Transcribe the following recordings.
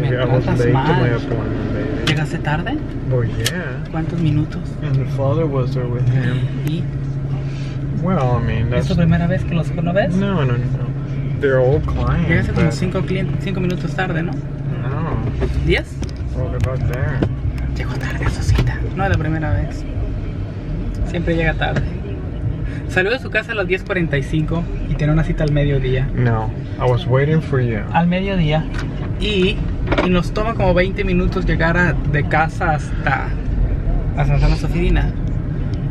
Me tratas mal. ¿Llegaste tarde? Well, yeah. ¿Cuántos minutos? And the father was there with him. ¿Y? Well, I mean, that's... ¿Es tu primera vez que los conoces? No, no, no. They're all clients. Llegaste como 5 minutos tarde, ¿no? No. ¿10? Well, about there. Llegó tarde a su cita. No es la primera vez. Siempre llega tarde. Salió de su casa a las 10:45 y tenía una cita al mediodía. No, I was waiting for you. Al mediodía. Y nos toma como 20 minutos llegar de casa hasta nuestra oficina.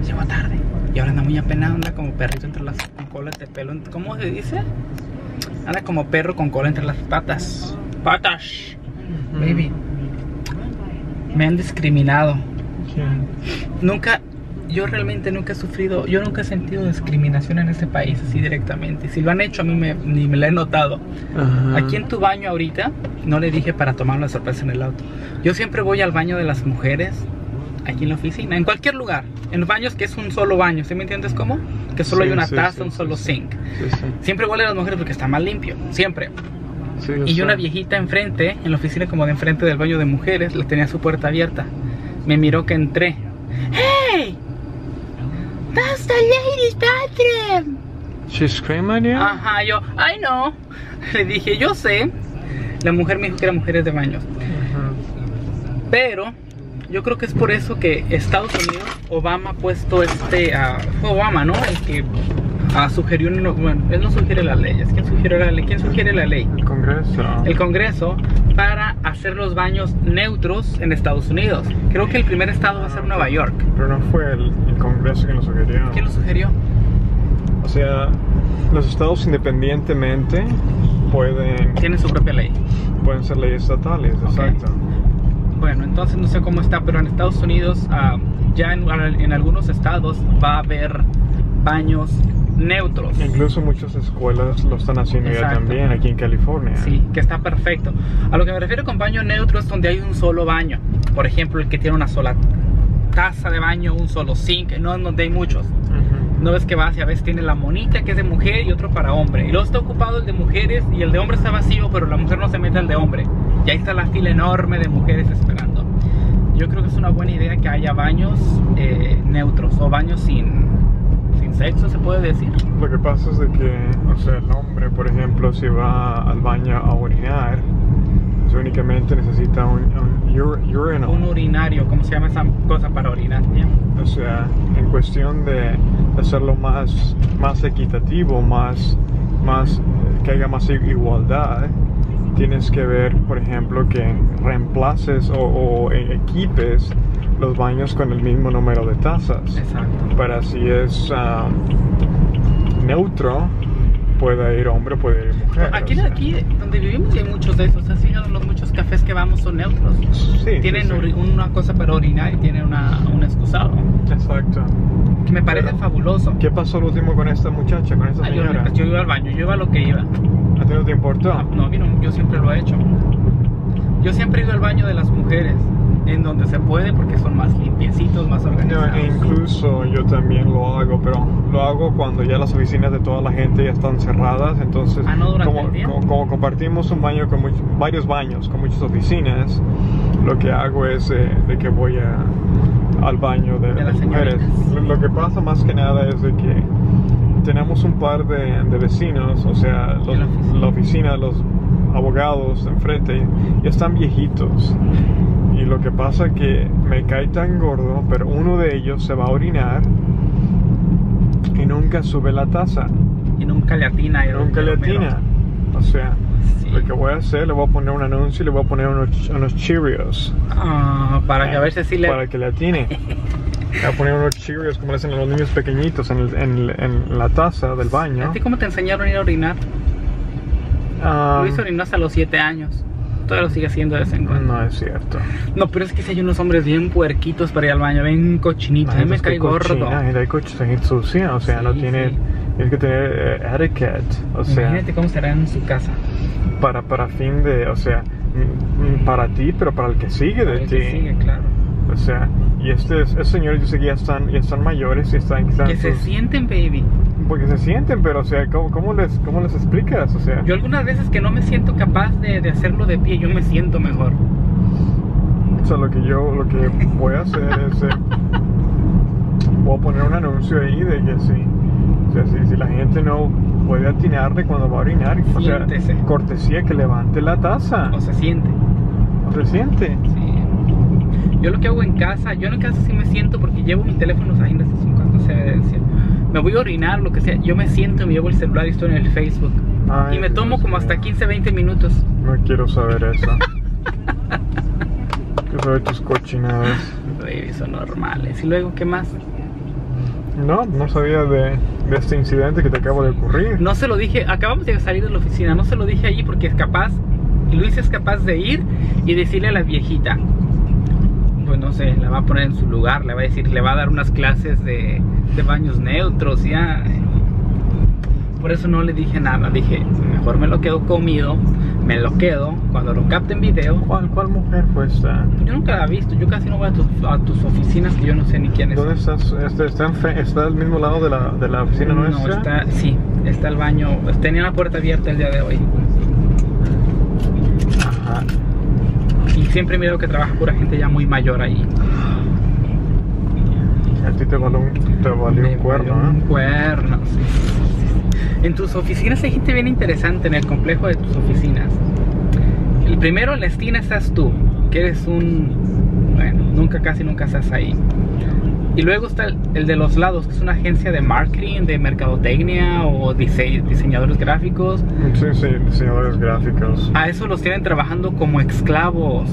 Llegó tarde. Y ahora anda muy apenado, anda como perrito entre las colas de pelo. ¿Cómo se dice? Anda como perro con cola entre las patas. Patas. Baby. Me han discriminado. ¿Quién? Nunca. Yo realmente nunca he sufrido, yo nunca he sentido discriminación en este país así directamente. Si lo han hecho, a mí ni me lo he notado. Ajá. Aquí en tu baño ahorita, no le dije para tomar una sorpresa en el auto. Yo siempre voy al baño de las mujeres, aquí en la oficina, en cualquier lugar. En los baños que es un solo baño, ¿sí me entiendes cómo? Que solo sí, hay una taza, un solo sink. Sí. Siempre voy a las mujeres porque está más limpio, siempre. Sí, y una viejita enfrente, en la oficina como de enfrente del baño de mujeres, le tenía su puerta abierta. Me miró que entré. ¡Hey! That's the ladies' bathroom. She screamed at you? Ajá, yo, I know. Le dije, yo sé. La mujer me dijo que eran mujeres de baños. Pero yo creo que es por eso que Estados Unidos, Obama ha puesto fue Obama, ¿no? El que sugirió, bueno, él no sugiere las leyes. ¿Quién sugirió la ley? ¿Quién sugiere la ley? El Congreso. El Congreso, para hacer los baños neutros en Estados Unidos. Creo que el primer estado va a ser Nueva York. Pero no fue el Congreso quien lo sugirió. ¿Quién lo sugirió? O sea, los estados independientemente pueden... Tienen su propia ley. Pueden ser leyes estatales, okay. Exacto. Bueno, entonces no sé cómo está, pero en Estados Unidos ya en algunos estados va a haber baños neutros. Incluso muchas escuelas lo están haciendo ya también aquí en California. Sí, que está perfecto. A lo que me refiero con baño neutro es donde hay un solo baño. Por ejemplo, el que tiene una sola taza de baño, un solo sink, no donde hay muchos. No ves que vas y a veces tiene la monita que es de mujer y otro para hombre. Y luego está ocupado el de mujeres y el de hombre está vacío, pero la mujer no se mete al de hombre. Y ahí está la fila enorme de mujeres esperando. Yo creo que es una buena idea que haya baños neutros o baños sin sexo, se puede decir. Lo que pasa es de que, o sea, el hombre, por ejemplo, si va al baño a orinar, pues únicamente necesita urinal. Un urinario, ¿cómo se llama esa cosa para orinar? Yeah. O sea, en cuestión de hacerlo más equitativo, más que haya más igualdad, tienes que ver, por ejemplo, que reemplaces o equipes los baños con el mismo número de tazas. Exacto. Para así es neutro, puede ir hombre, puede ir mujer. Aquí donde vivimos hay muchos de esos. ¿Has fijado? Los muchos cafés que vamos son neutros. Sí. Tienen una cosa para orinar y tienen un excusado. Exacto. Que me parece fabuloso. ¿Qué pasó lo último con esta muchacha, con esta señora? Yo iba al baño, yo iba a lo que iba. ¿A ti no te importó? No, yo siempre lo he hecho. Yo siempre he ido al baño de las mujeres, en donde se puede porque son más limpiecitos, más organizados. No, incluso yo también lo hago, pero lo hago cuando ya las oficinas de toda la gente ya están cerradas, entonces ¿no como compartimos un baño con varios baños, con muchas oficinas, lo que hago es de que voy al baño de las mujeres. Lo que pasa más que nada es de que tenemos un par de vecinos, o sea, la oficina, los abogados enfrente, ya están viejitos. Y lo que pasa que me cae tan gordo, pero uno de ellos se va a orinar y nunca sube la taza. Y nunca le atina. O sea, sí. Lo que voy a hacer, le voy a poner un anuncio y le voy a poner unos Cheerios. Para que a veces sí le... Para que le atine. A poner unos Cheerios como le hacen a los niños pequeñitos en la taza del baño. ¿A ti cómo te enseñaron a ir a orinar? Luis orinó hasta los 7 años. Todavía lo sigue haciendo de vez en cuando. No es cierto. No, pero es que si hay unos hombres bien puerquitos para ir al baño, bien cochinitos. A mí me cae gordo. Hay cochinitos sucios, o sea, sí, no tiene. Sí. Tienes que tener etiquette, o sea. Imagínate cómo será en su casa. Para fin de. O sea, para ti, pero para el que sigue de ti. El que sigue, claro. O sea, y estos señores, yo sé que ya están mayores y están. Que se sienten, baby. porque se sienten, pero o sea, ¿cómo les explicas? O sea, yo algunas veces que no me siento capaz de hacerlo de pie, yo me siento mejor. O sea, lo que voy a hacer es voy a poner un anuncio ahí de que si la gente no puede atinarle cuando va a orinar, o sea, cortesía que levante la taza. O se siente. O se siente. Sí. Yo lo que hago en casa, yo en casa sí me siento porque llevo mi teléfono, o sea, cuando me voy a orinar, lo que sea, yo me siento y me llevo el celular y estoy en el Facebook. Ay, y me tomo como hasta 15, 20 minutos. No quiero saber eso. Quiero saber tus cochinadas. Baby, son normales. ¿Y luego qué más? No, no sabía de este incidente que te acabo de ocurrir. No se lo dije, acabamos de salir de la oficina, no se lo dije allí porque es capaz, Luis es capaz de ir y decirle a la viejita, pues no sé, la va a poner en su lugar, le va a decir, le va a dar unas clases de baños neutros, ya. Por eso no le dije nada, dije, mejor me lo quedo comido, me lo quedo, cuando lo capte en video. ¿Cuál mujer fue esta? Yo nunca la he visto, yo casi no voy a tus oficinas que yo no sé ni quién es. ¿Dónde estás? ¿Está al mismo lado de la oficina nuestra? No, está el baño, tenía la puerta abierta el día de hoy. Ajá. Y siempre miro que trabaja pura gente ya muy mayor ahí. A ti te valió un cuerno, ¿eh? Un cuerno, sí. En tus oficinas hay gente bien interesante en el complejo de tus oficinas. El primero en la esquina estás tú, que eres un... bueno, casi nunca estás ahí. Y luego está el de los lados, que es una agencia de marketing, de mercadotecnia o diseñadores gráficos. Sí, diseñadores gráficos. A esos los tienen trabajando como esclavos.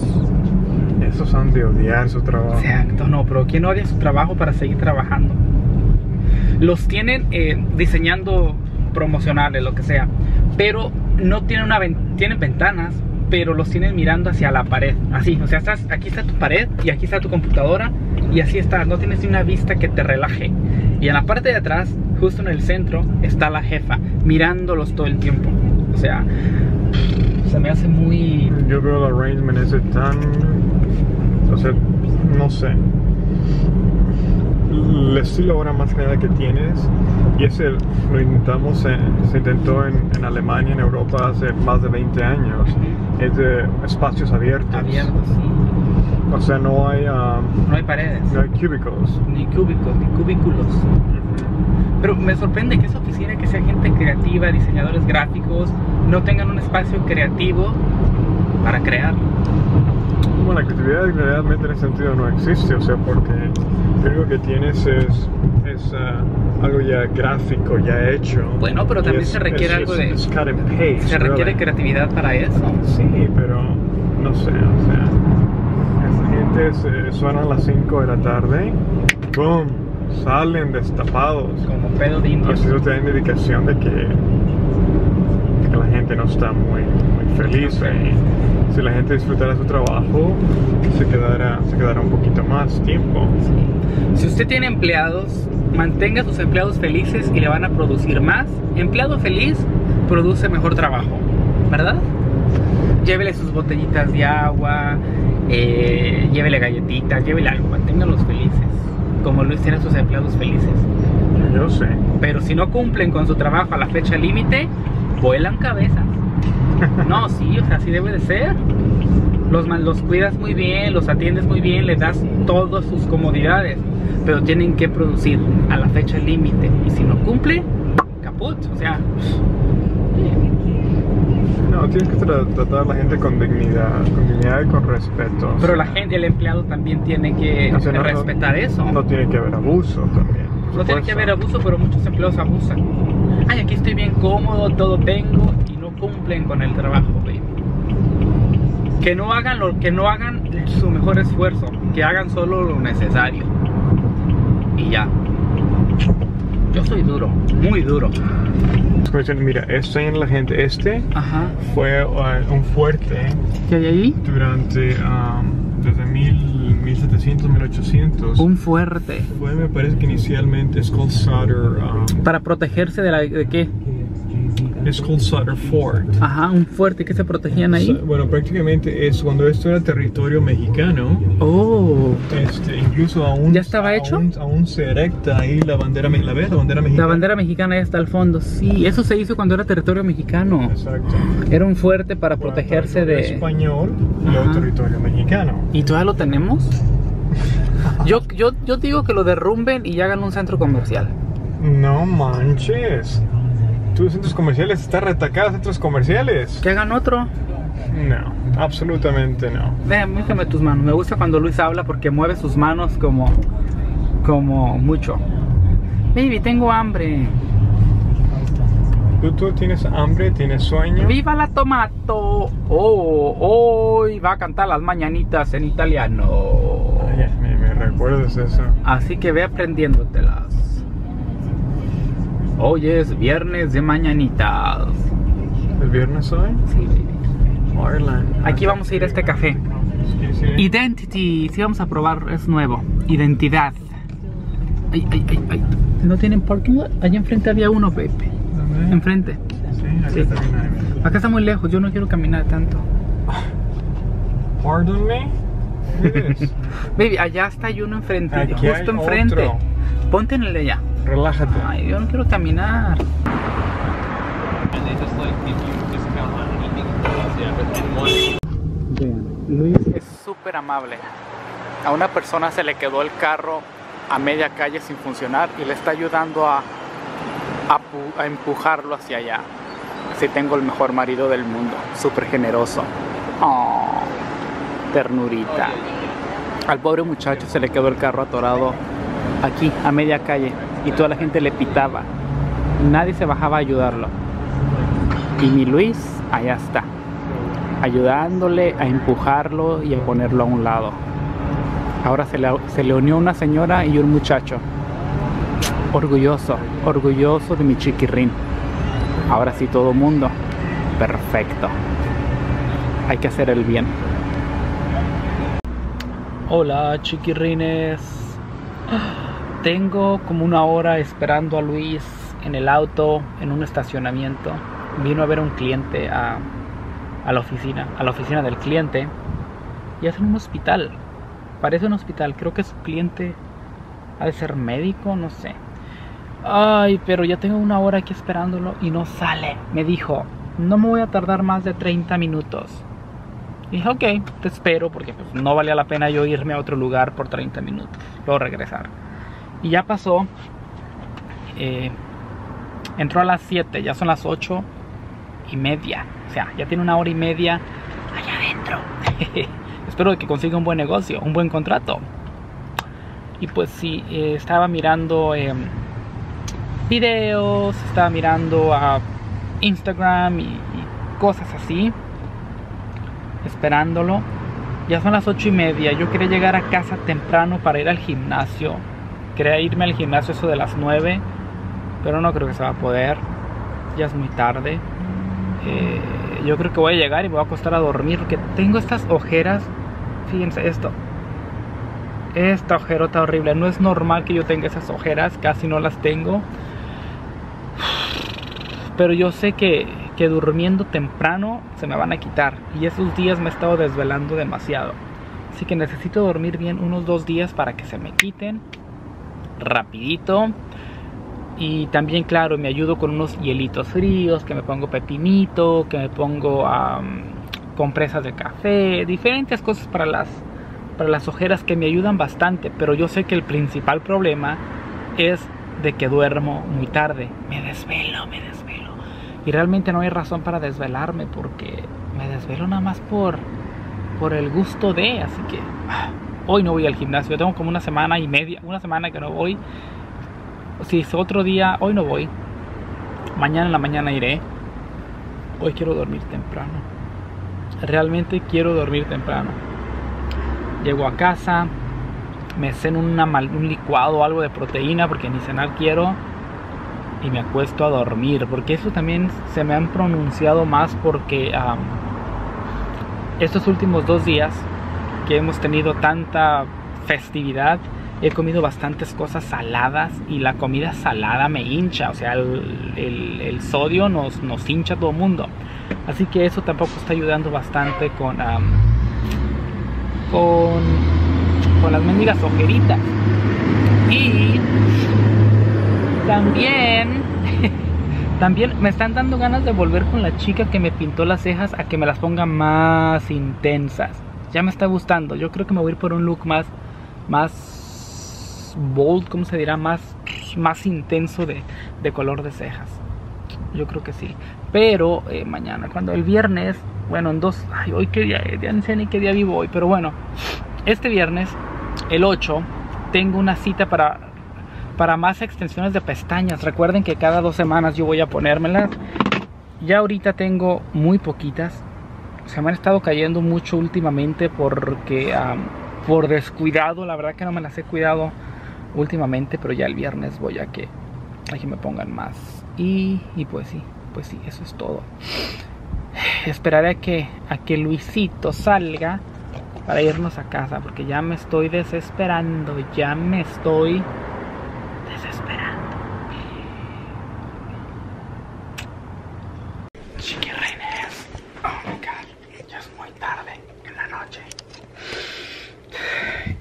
Esos han de odiar su trabajo. Exacto, no, pero ¿quién odia su trabajo para seguir trabajando? Los tienen diseñando promocionales, lo que sea, pero no tienen tienen ventanas, pero los tienen mirando hacia la pared, así, o sea, aquí está tu pared y aquí está tu computadora y así está, no tienes ni una vista que te relaje. Y en la parte de atrás, justo en el centro, está la jefa, mirándolos todo el tiempo. O sea, se me hace muy... Yo veo el arrangement ese tan... o sea, no sé. El estilo ahora más que nada que tienes, y es se intentó en Alemania, en Europa, hace más de 20 años, es de espacios abiertos. Abiertos, sí. O sea, no hay... no hay paredes. No hay cubículos. Ni cubículos, ni cubículos. Pero me sorprende que esa oficina, que sea gente creativa, diseñadores gráficos, no tengan un espacio creativo para crear. Bueno, la creatividad realmente en ese sentido no existe, o sea, porque creo que tienes es algo ya gráfico, ya hecho. Bueno, pero también se requiere algo de... It's cut and paste, se requiere creatividad para eso. Sí, pero no sé, o sea, esa gente suena a las 5 de la tarde, ¡boom! Salen destapados. Como pedo de indios. Así te da indicación de que la gente no está muy feliz ahí. Si la gente disfrutara su trabajo, se quedará un poquito más tiempo. Sí. Si usted tiene empleados, mantenga a sus empleados felices y le van a producir más. Empleado feliz produce mejor trabajo, ¿verdad? Llévele sus botellitas de agua, llévele galletitas, llévele algo, manténganlos felices. Como Luis tiene a sus empleados felices. Yo sé. Pero si no cumplen con su trabajo a la fecha límite, vuelan cabezas. No, sí, o sea, así debe de ser. Los cuidas muy bien, los atiendes muy bien, les das todas sus comodidades, pero tienen que producir a la fecha límite. Y si no cumple, caput, o sea. No, tienes que tratar a la gente con dignidad y con respeto. O sea. Pero la gente, el empleado también tiene que respetar eso. No tiene que haber abuso también. No tiene que haber abuso, pero muchos empleados abusan. Ay, aquí estoy bien cómodo, todo tengo. Cumplen con el trabajo, baby. Que no hagan su mejor esfuerzo, que hagan solo lo necesario y ya. Yo soy duro, muy duro. Mira, este en la gente, ajá, fue un fuerte. ¿Qué hay ahí? Durante desde 1700, 1800. Un fuerte. Fue, me parece que inicialmente es called Sutter. ¿Para protegerse de qué? es called Sutter Fort. Ajá, un fuerte que se protegían ahí. Bueno, prácticamente es cuando esto era territorio mexicano. Oh. Incluso aún. ¿Ya estaba hecho? Aún se erecta ahí la bandera, la bandera mexicana. La bandera mexicana ahí está al fondo, sí. Eso se hizo cuando era territorio mexicano. Exacto. Era un fuerte para protegerse de... español y luego territorio mexicano. ¿Y todavía lo tenemos? Yo digo que lo derrumben y hagan un centro comercial. No manches. Tus centros comerciales están retacados, centros comerciales. ¿Que hagan otro? No, absolutamente no. Déjame tus manos. Me gusta cuando Luis habla porque mueve sus manos como mucho. Baby, tengo hambre. ¿Tú tienes hambre? ¿Tienes sueño? ¡Viva la tomato! ¡Oh! Hoy va a cantar las mañanitas en italiano. Ay, me recuerdas eso. Así que ve aprendiéndotelas. Hoy es viernes de mañanitas. ¿El viernes hoy? Sí, baby. Aquí vamos a ir a este café. Sí. Identity. Sí, vamos a probar. Es nuevo. Identidad. Ay. ¿No tienen parking lot? Allá enfrente había uno, baby. ¿Dónde? Enfrente. Sí, acá sí. Acá está muy lejos. Yo no quiero caminar tanto. Pardon me? Baby, allá está uno enfrente. Aquí justo enfrente. Otro. Ponte en el de allá. Relájate. Ay, yo no quiero caminar. Bien. Luis es súper amable. A una persona se le quedó el carro a media calle sin funcionar y le está ayudando a empujarlo hacia allá. Así tengo el mejor marido del mundo. Súper generoso. Oh, ternurita. Al pobre muchacho se le quedó el carro atorado aquí, a media calle, y toda la gente le pitaba. Nadie se bajaba a ayudarlo. Y mi Luis, allá está, ayudándole a empujarlo y a ponerlo a un lado. Ahora se le unió una señora y un muchacho. Orgulloso, orgulloso de mi chiquirrín. Ahora sí todo mundo. Perfecto. Hay que hacer el bien. Hola, chiquirrines. Tengo como una hora esperando a Luis en el auto, en un estacionamiento. Vino a ver a un cliente a la oficina del cliente, y es en un hospital. Parece un hospital, creo que su cliente ha de ser médico, no sé. Ay, pero ya tengo una hora aquí esperándolo y no sale. Me dijo, no me voy a tardar más de 30 minutos. Y dije, ok, te espero, porque pues, no valía la pena yo irme a otro lugar por 30 minutos, luego regresar. Y ya pasó, entró a las 7, ya son las 8:30. O sea, ya tiene una hora y media allá adentro. Espero que consiga un buen negocio, un buen contrato. Y pues sí, estaba mirando videos, estaba mirando a Instagram y cosas así. Esperándolo. Ya son las 8:30. Yo quería llegar a casa temprano para ir al gimnasio. Quería irme al gimnasio eso de las 9, pero no creo que se va a poder. Ya es muy tarde. Yo creo que voy a llegar y me voy a acostar a dormir, porque tengo estas ojeras. Fíjense esto. Esta ojerota horrible. No es normal que yo tenga esas ojeras. Casi no las tengo. Pero yo sé que durmiendo temprano se me van a quitar, y esos días me he estado desvelando demasiado, así que necesito dormir bien unos 2 días para que se me quiten rapidito. Y también, claro, me ayudo con unos hielitos fríos, que me pongo pepinito, que me pongo compresas de café, diferentes cosas para las ojeras que me ayudan bastante. Pero yo sé que el principal problema es de que duermo muy tarde, me desvelo. Y realmente no hay razón para desvelarme, porque me desvelo nada más por el gusto de. Así que hoy no voy al gimnasio. Yo tengo como una semana que no voy. Si es otro día, hoy no voy. Mañana en la mañana iré. Hoy quiero dormir temprano. Realmente quiero dormir temprano. Llego a casa, me ceno un licuado o algo de proteína, porque ni cenar quiero. Y me acuesto a dormir, porque eso también se me han pronunciado más, porque estos últimos 2 días que hemos tenido tanta festividad, he comido bastantes cosas saladas y la comida salada me hincha, o sea, el sodio nos hincha a todo el mundo. Así que eso tampoco está ayudando bastante con las mendigas ojeritas. Y también me están dando ganas de volver con la chica que me pintó las cejas a que me las ponga más intensas. Ya me está gustando. Yo creo que me voy a ir por un look más bold, ¿cómo se dirá? Más intenso de color de cejas. Yo creo que sí. Pero mañana, cuando el viernes, bueno, en dos... Ay, hoy qué día, ya no sé ni qué día vivo hoy. Pero bueno, este viernes, el 8, tengo una cita para más extensiones de pestañas. Recuerden que cada 2 semanas yo voy a ponérmelas. Ya ahorita tengo muy poquitas. Se me han estado cayendo mucho últimamente porque por descuidado, la verdad que no me las he cuidado últimamente, pero ya el viernes voy a que me pongan más. Y pues sí, eso es todo. Esperaré a que Luisito salga para irnos a casa, porque ya me estoy desesperando,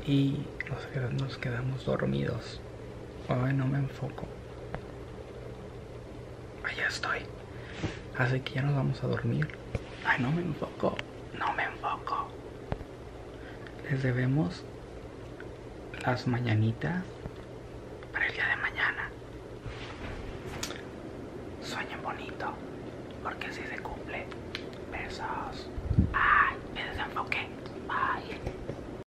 y nos quedamos dormidos. Ay, no me enfoco. Allá estoy. Así que ya nos vamos a dormir. Ay, no me enfoco. Les debemos las mañanitas para el día de mañana. Sueñen bonito, porque así se cumple. Besos. Ay, me desenfoqué.